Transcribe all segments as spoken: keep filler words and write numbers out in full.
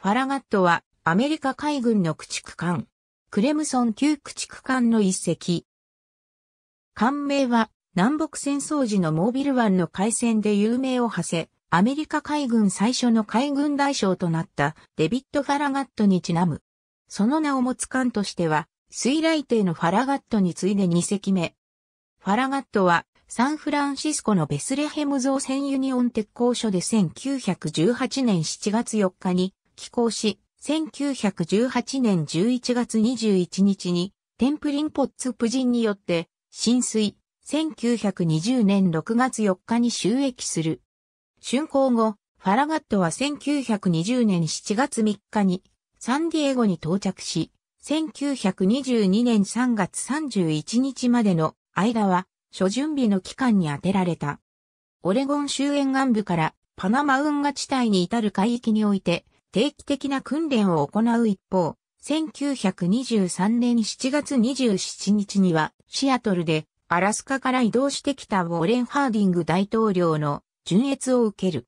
ファラガットはアメリカ海軍の駆逐艦、クレムソン級駆逐艦の一隻。艦名は南北戦争時のモービル湾の海戦で有名を馳せ、アメリカ海軍最初の海軍大将となったデビッド・ファラガットにちなむ。その名を持つ艦としては、水雷艇のファラガットに次いでにせきめ。ファラガットはサンフランシスコのベスレヘム造船ユニオン鉄工所でせんきゅうひゃくじゅうはちねんしちがつよっかに起工し、せんきゅうひゃくじゅうはちねんじゅういちがつにじゅういちにちにテンプリンポッツ夫人によって進水、せんきゅうひゃくにじゅうねんろくがつよっかに就役する。竣工後、ファラガットはせんきゅうひゃくにじゅうねんしちがつみっかにサンディエゴに到着し、せんきゅうひゃくにじゅうにねんさんがつさんじゅういちにちまでの間は諸準備の期間に充てられた。オレゴン州沿岸部からパナマ運河地帯に至る海域において定期的な訓練を行う一方、せんきゅうひゃくにじゅうさんねんしちがつにじゅうしちにちにはシアトルでアラスカから移動してきたウォレン・ハーディング大統領の巡閲を受ける。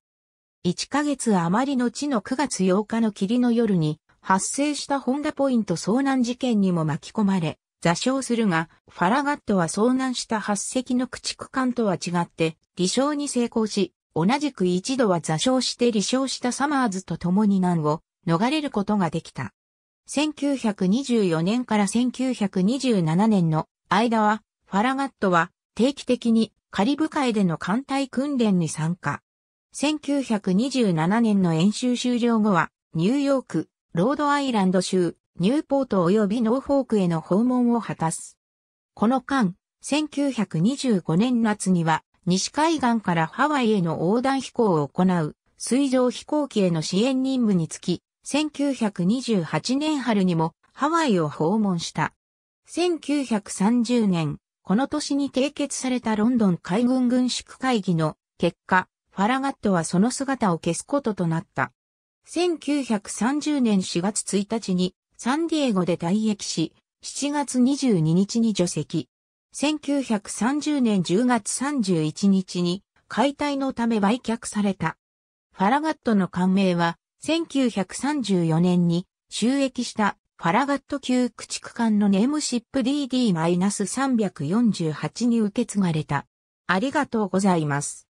いっかげつ余りの後のくがつようかの霧の夜に発生したホンダポイント遭難事件にも巻き込まれ、座礁するが、ファラガットは遭難したはっせきの駆逐艦とは違って、離礁に成功し、同じく一度は座礁して離礁したサマーズと共に難を逃れることができた。せんきゅうひゃくにじゅうよねんからせんきゅうひゃくにじゅうななねんの間は、ファラガットは定期的にカリブ海での艦隊訓練に参加。せんきゅうひゃくにじゅうななねんの演習終了後は、ニューヨーク、ロードアイランド州、ニューポート及びノーフォークへの訪問を果たす。この間、せんきゅうひゃくにじゅうごねんなつには、西海岸からハワイへの横断飛行を行う、水上飛行機への支援任務につき、せんきゅうひゃくにじゅうはちねんはるにもハワイを訪問した。せんきゅうひゃくさんじゅうねん、この年に締結されたロンドン海軍軍縮会議の結果、ファラガットはその姿を消すこととなった。せんきゅうひゃくさんじゅうねんしがつついたちに、サンディエゴで退役し、しちがつにじゅうににちに除籍。せんきゅうひゃくさんじゅうねんじゅうがつさんじゅういちにちに解体のため売却された。ファラガットの艦名は、せんきゅうひゃくさんじゅうよねんに就役したファラガット級駆逐艦のネームシップ ディーディーさんびゃくよんじゅうはち に受け継がれた。ありがとうございます。